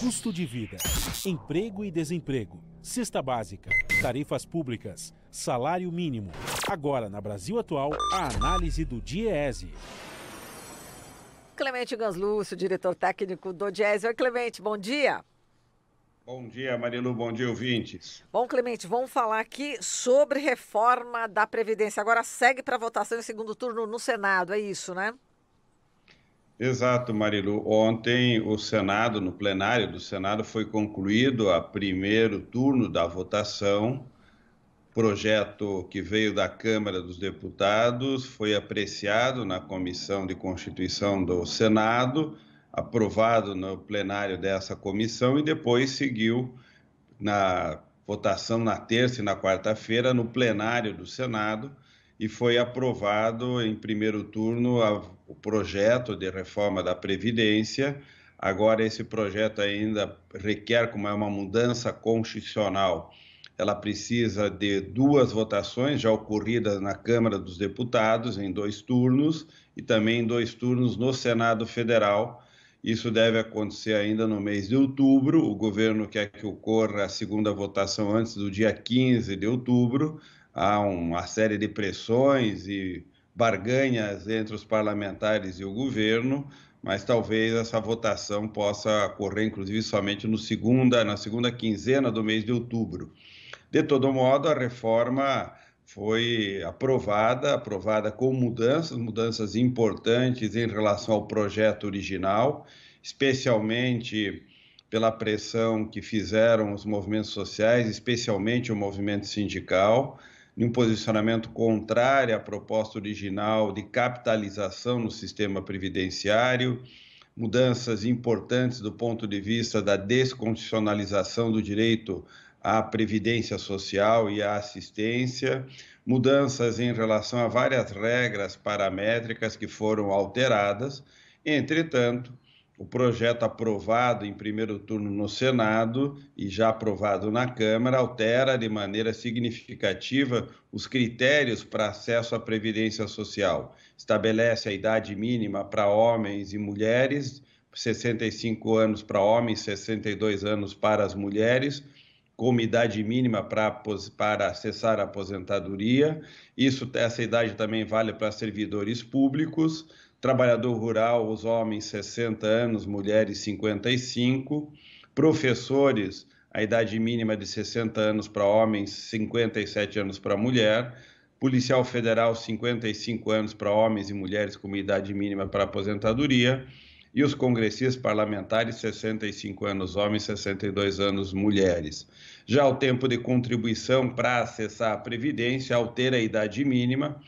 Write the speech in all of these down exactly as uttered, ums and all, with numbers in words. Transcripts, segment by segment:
Custo de vida, emprego e desemprego, cesta básica, tarifas públicas, salário mínimo. Agora, na Brasil Atual, a análise do DIEESE. Clemente Ganz Lúcio, diretor técnico do DIEESE. Oi, Clemente, bom dia. Bom dia, Marilu, bom dia, ouvintes. Bom, Clemente, vamos falar aqui sobre reforma da Previdência. Agora segue para votação em segundo turno no Senado, é isso, né? Exato, Marilu. Ontem o Senado, no plenário do Senado, foi concluído o primeiro turno da votação. Projeto que veio da Câmara dos Deputados foi apreciado na Comissão de Constituição do Senado, aprovado no plenário dessa comissão e depois seguiu na votação na terça e na quarta-feira no plenário do Senado. E foi aprovado em primeiro turno a, o projeto de reforma da Previdência. Agora, esse projeto ainda requer, como é uma mudança constitucional, ela precisa de duas votações já ocorridas na Câmara dos Deputados, em dois turnos, e também em dois turnos no Senado Federal. Isso deve acontecer ainda no mês de outubro. O governo quer que ocorra a segunda votação antes do dia quinze de outubro, Há uma série de pressões e barganhas entre os parlamentares e o governo, mas talvez essa votação possa ocorrer, inclusive, somente no segunda, na segunda quinzena do mês de outubro. De todo modo, a reforma foi aprovada, aprovada com mudanças, mudanças importantes em relação ao projeto original, especialmente pela pressão que fizeram os movimentos sociais, especialmente o movimento sindical, em um posicionamento contrário à proposta original de capitalização no sistema previdenciário, mudanças importantes do ponto de vista da desconstitucionalização do direito à previdência social e à assistência, mudanças em relação a várias regras paramétricas que foram alteradas. Entretanto, o projeto aprovado em primeiro turno no Senado e já aprovado na Câmara altera de maneira significativa os critérios para acesso à Previdência Social. Estabelece a idade mínima para homens e mulheres, sessenta e cinco anos para homens, sessenta e dois anos para as mulheres, como idade mínima para, para acessar a aposentadoria. Isso, essa idade também vale para servidores públicos. Trabalhador rural, os homens, sessenta anos, mulheres, cinquenta e cinco. Professores, a idade mínima de sessenta anos para homens, cinquenta e sete anos para mulher. Policial federal, cinquenta e cinco anos para homens e mulheres, como idade mínima para aposentadoria. E os congressistas parlamentares, sessenta e cinco anos homens, sessenta e dois anos mulheres. Já o tempo de contribuição para acessar a Previdência altera a idade mínima.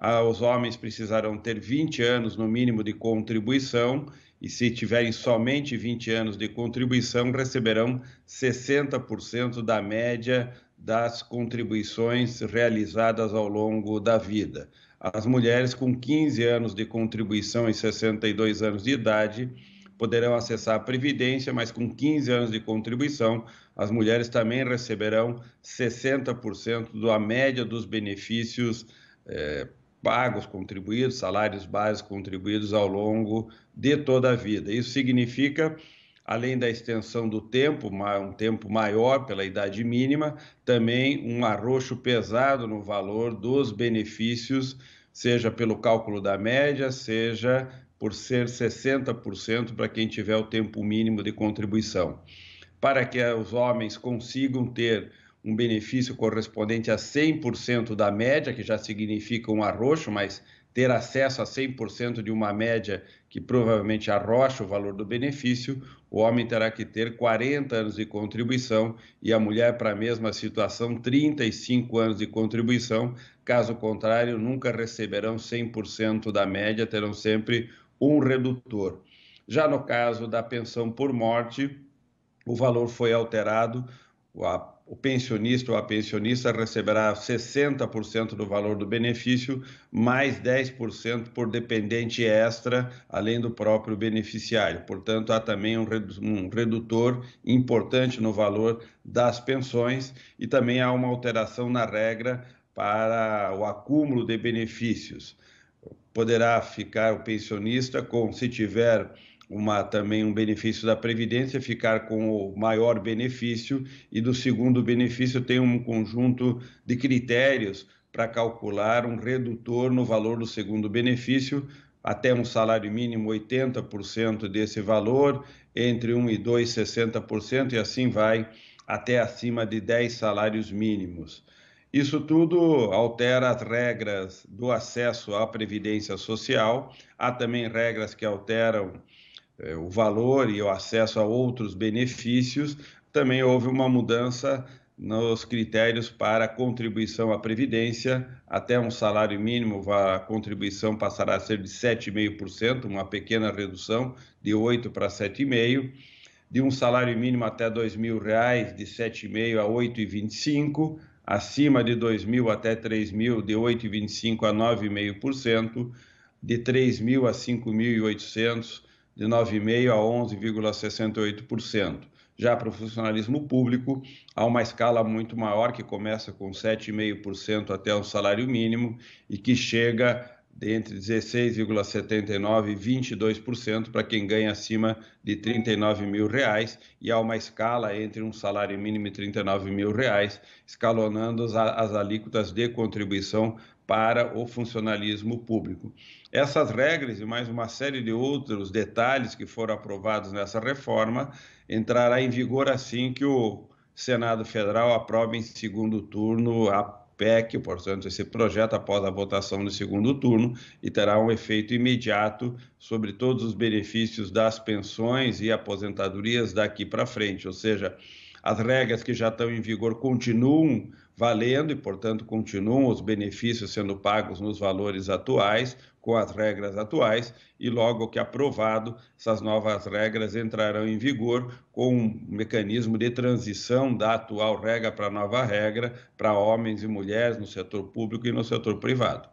Ah, os homens precisarão ter vinte anos no mínimo de contribuição e se tiverem somente vinte anos de contribuição, receberão sessenta por cento da média das contribuições realizadas ao longo da vida. As mulheres com quinze anos de contribuição e sessenta e dois anos de idade poderão acessar a Previdência, mas com quinze anos de contribuição, as mulheres também receberão sessenta por cento da média dos benefícios eh, pagos, contribuídos, salários básicos contribuídos ao longo de toda a vida. Isso significa, além da extensão do tempo, um tempo maior pela idade mínima, também um arroxo pesado no valor dos benefícios, seja pelo cálculo da média, seja por ser sessenta por cento para quem tiver o tempo mínimo de contribuição. Para que os homens consigam ter um benefício correspondente a cem por cento da média, que já significa um arroxo, mas ter acesso a cem por cento de uma média que provavelmente arrocha o valor do benefício, o homem terá que ter quarenta anos de contribuição e a mulher, para a mesma situação, trinta e cinco anos de contribuição. Caso contrário, nunca receberão cem por cento da média, terão sempre um redutor. Já no caso da pensão por morte, o valor foi alterado. A O pensionista ou a pensionista receberá sessenta por cento do valor do benefício, mais dez por cento por dependente extra, além do próprio beneficiário. Portanto, há também um redutor importante no valor das pensões e também há uma alteração na regra para o acúmulo de benefícios. Poderá ficar o pensionista com, se tiver uma, também um benefício da Previdência, ficar com o maior benefício, e do segundo benefício tem um conjunto de critérios para calcular um redutor no valor do segundo benefício, até um salário mínimo oitenta por cento desse valor, entre um e dois, sessenta por cento, e assim vai até acima de dez salários mínimos. Isso tudo altera as regras do acesso à Previdência Social. Há também regras que alteram eh, o valor e o acesso a outros benefícios. Também houve uma mudança nos critérios para a contribuição à Previdência. Até um salário mínimo, a contribuição passará a ser de sete vírgula cinco por cento, uma pequena redução de oito por cento para sete vírgula cinco por cento. De um salário mínimo até dois mil reais, de sete vírgula cinco por cento a oito vírgula vinte e cinco por cento. Acima de dois mil até três mil, de oito vírgula vinte e cinco por cento a nove vírgula cinco por cento, de três mil a cinco mil e oitocentos, de nove vírgula cinco por cento a onze vírgula sessenta e oito por cento. Já para o funcionalismo público, há uma escala muito maior, que começa com sete vírgula cinco por cento até o salário mínimo e que chega entre dezesseis vírgula setenta e nove por cento e vinte e dois por cento para quem ganha acima de trinta e nove mil reais, e há uma escala entre um salário mínimo e trinta e nove mil reais, escalonando as, as alíquotas de contribuição para o funcionalismo público. Essas regras e mais uma série de outros detalhes que foram aprovados nessa reforma entrará em vigor assim que o Senado Federal aprove em segundo turno a P E C, portanto, esse projeto, após a votação no segundo turno, e terá um efeito imediato sobre todos os benefícios das pensões e aposentadorias daqui para frente. Ou seja, as regras que já estão em vigor continuam valendo e, portanto, continuam os benefícios sendo pagos nos valores atuais, com as regras atuais, e logo que aprovado, essas novas regras entrarão em vigor com um mecanismo de transição da atual regra para a nova regra para homens e mulheres no setor público e no setor privado.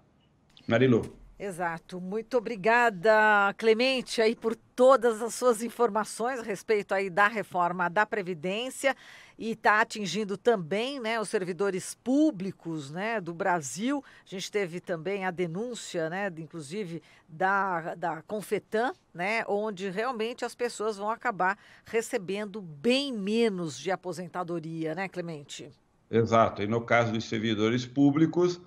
Marilu. Exato. Muito obrigada, Clemente, aí por todas as suas informações a respeito aí da reforma da Previdência, e está atingindo também, né, os servidores públicos, né, do Brasil. A gente teve também a denúncia, né, inclusive da, da Confetan, né, onde realmente as pessoas vão acabar recebendo bem menos de aposentadoria, né, Clemente? Exato. E no caso dos servidores públicos,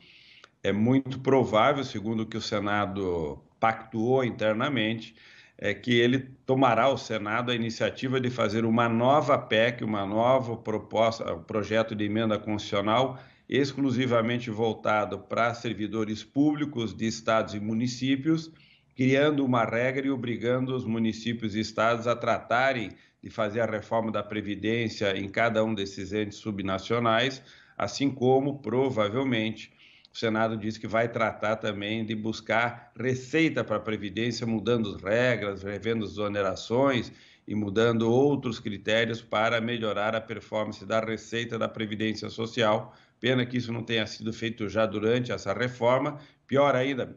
é muito provável, segundo o que o Senado pactuou internamente, é que ele tomará, o Senado, a iniciativa de fazer uma nova P E C, uma nova proposta, um projeto de emenda constitucional exclusivamente voltado para servidores públicos de estados e municípios, criando uma regra e obrigando os municípios e estados a tratarem de fazer a reforma da Previdência em cada um desses entes subnacionais, assim como, provavelmente, o Senado diz que vai tratar também de buscar receita para a Previdência, mudando as regras, revendo as onerações e mudando outros critérios para melhorar a performance da receita da Previdência Social. Pena que isso não tenha sido feito já durante essa reforma. Pior ainda,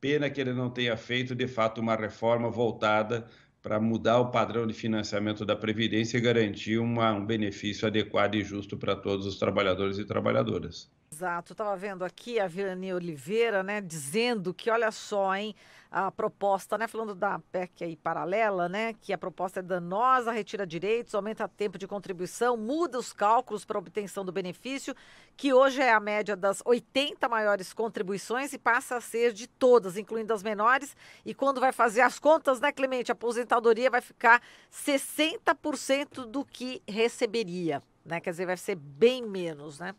pena que ele não tenha feito, de fato, uma reforma voltada para mudar o padrão de financiamento da Previdência e garantir uma, um benefício adequado e justo para todos os trabalhadores e trabalhadoras. Exato, estava vendo aqui a Vilani Oliveira, né, dizendo que, olha só, hein, a proposta, né, falando da P E C aí paralela, né, que a proposta é danosa, retira direitos, aumenta tempo de contribuição, muda os cálculos para obtenção do benefício, que hoje é a média das oitenta maiores contribuições e passa a ser de todas, incluindo as menores, e quando vai fazer as contas, né, Clemente, a aposentadoria vai ficar sessenta por cento do que receberia, né, quer dizer, vai ser bem menos, né?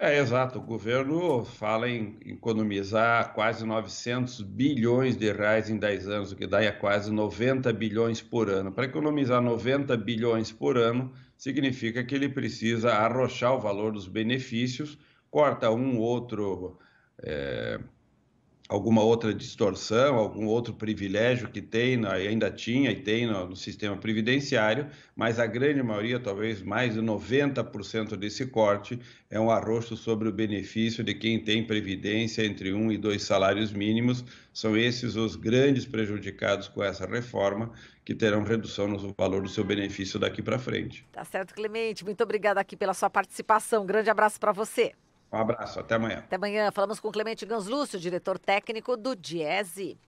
É, exato. O governo fala em economizar quase novecentos bilhões de reais em dez anos, o que dá é quase noventa bilhões por ano. Para economizar noventa bilhões por ano, significa que ele precisa arrochar o valor dos benefícios, corta um outro, é, alguma outra distorção, algum outro privilégio que tem, ainda tinha e tem no, no sistema previdenciário, mas a grande maioria, talvez mais de noventa por cento desse corte, é um arrocho sobre o benefício de quem tem previdência entre um e dois salários mínimos. São esses os grandes prejudicados com essa reforma, que terão redução no valor do seu benefício daqui para frente. Tá certo, Clemente. Muito obrigada aqui pela sua participação. Um grande abraço para você. Um abraço, até amanhã. Até amanhã. Falamos com Clemente Ganz Lúcio, diretor técnico do DIEESE.